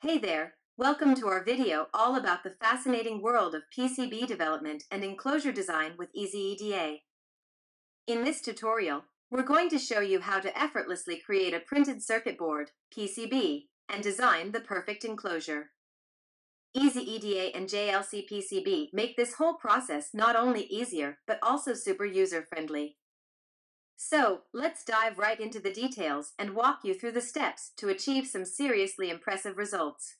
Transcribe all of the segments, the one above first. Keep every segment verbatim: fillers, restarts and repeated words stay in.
Hey there, welcome to our video all about the fascinating world of P C B development and enclosure design with EasyEDA. In this tutorial, we're going to show you how to effortlessly create a printed circuit board, P C B, and design the perfect enclosure. EasyEDA and J L C P C B make this whole process not only easier, but also super user-friendly. So, let's dive right into the details and walk you through the steps to achieve some seriously impressive results.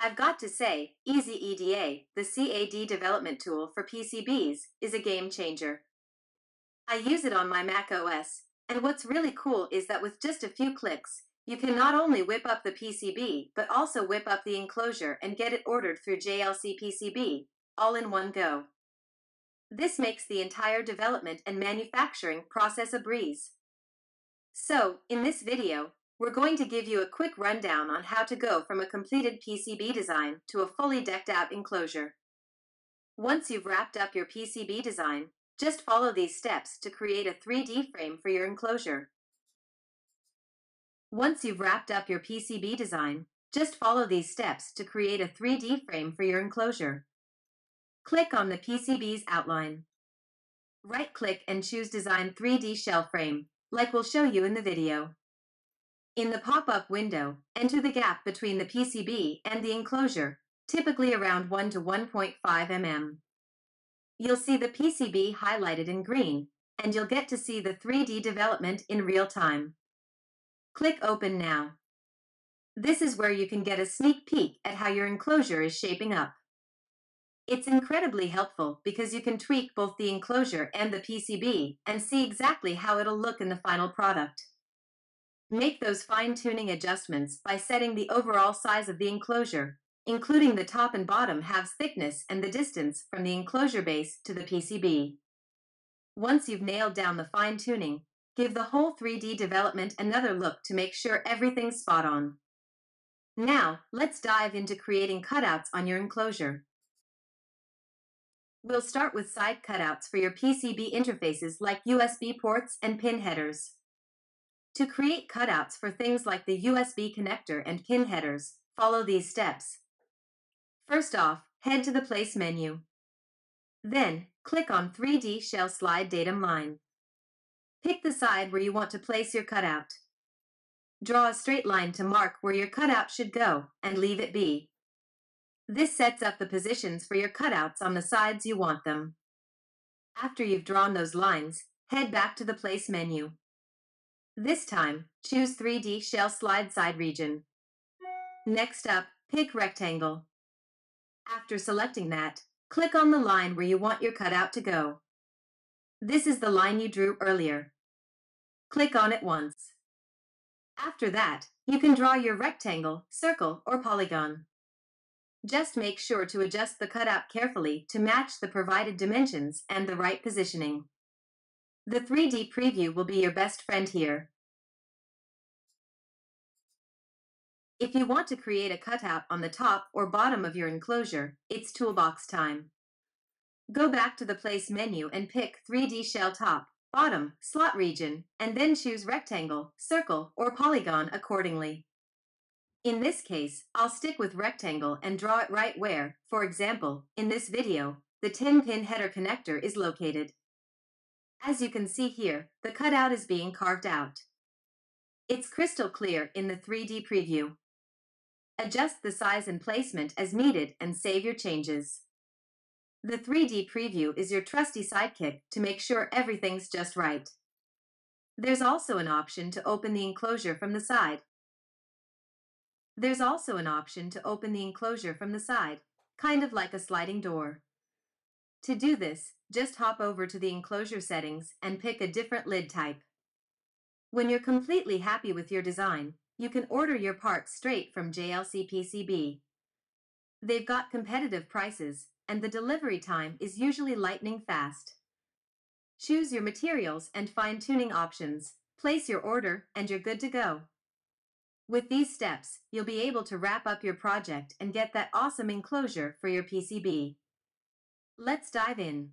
I've got to say, EasyEDA, the C A D development tool for P C Bs, is a game changer. I use it on my Mac O S, and what's really cool is that with just a few clicks, you can not only whip up the P C B, but also whip up the enclosure and get it ordered through J L C P C B, all in one go. This makes the entire development and manufacturing process a breeze. So, in this video, we're going to give you a quick rundown on how to go from a completed P C B design to a fully decked out enclosure. Once you've wrapped up your P C B design, just follow these steps to create a three D frame for your enclosure. Once you've wrapped up your P C B design, just follow these steps to create a three D frame for your enclosure. Click on the P C B's outline. Right-click and choose Design three D Shell Frame, like we'll show you in the video. In the pop-up window, enter the gap between the P C B and the enclosure, typically around one to one point five millimeters. You'll see the P C B highlighted in green, and you'll get to see the three D development in real time. Click Open Now. This is where you can get a sneak peek at how your enclosure is shaping up. It's incredibly helpful because you can tweak both the enclosure and the P C B and see exactly how it'll look in the final product. Make those fine-tuning adjustments by setting the overall size of the enclosure, including the top and bottom halves thickness and the distance from the enclosure base to the P C B. Once you've nailed down the fine-tuning, give the whole three D development another look to make sure everything's spot on. Now, let's dive into creating cutouts on your enclosure. We'll start with side cutouts for your P C B interfaces like U S B ports and pin headers. To create cutouts for things like the U S B connector and pin headers, follow these steps. First off, head to the Place menu. Then, click on three D Shell Slide Datum Line. Pick the side where you want to place your cutout. Draw a straight line to mark where your cutout should go, and leave it be. This sets up the positions for your cutouts on the sides you want them. After you've drawn those lines, head back to the Place menu. This time, choose three D Shell Slide Side Region. Next up, pick Rectangle. After selecting that, click on the line where you want your cutout to go. This is the line you drew earlier. Click on it once. After that, you can draw your rectangle, circle, or polygon. Just make sure to adjust the cutout carefully to match the provided dimensions and the right positioning. The three D preview will be your best friend here. If you want to create a cutout on the top or bottom of your enclosure, it's toolbox time. Go back to the Place menu and pick three D Shell Top, Bottom, Slot Region, and then choose Rectangle, Circle, or Polygon accordingly. In this case, I'll stick with rectangle and draw it right where, for example, in this video, the ten pin header connector is located. As you can see here, the cutout is being carved out. It's crystal clear in the three D preview. Adjust the size and placement as needed and save your changes. The three D preview is your trusty sidekick to make sure everything's just right. There's also an option to open the enclosure from the side. There's also an option to open the enclosure from the side, kind of like a sliding door. To do this, just hop over to the enclosure settings and pick a different lid type. When you're completely happy with your design, you can order your parts straight from J L C P C B. They've got competitive prices, and the delivery time is usually lightning fast. Choose your materials and fine-tuning options, place your order, and you're good to go. With these steps, you'll be able to wrap up your project and get that awesome enclosure for your P C B. Let's dive in.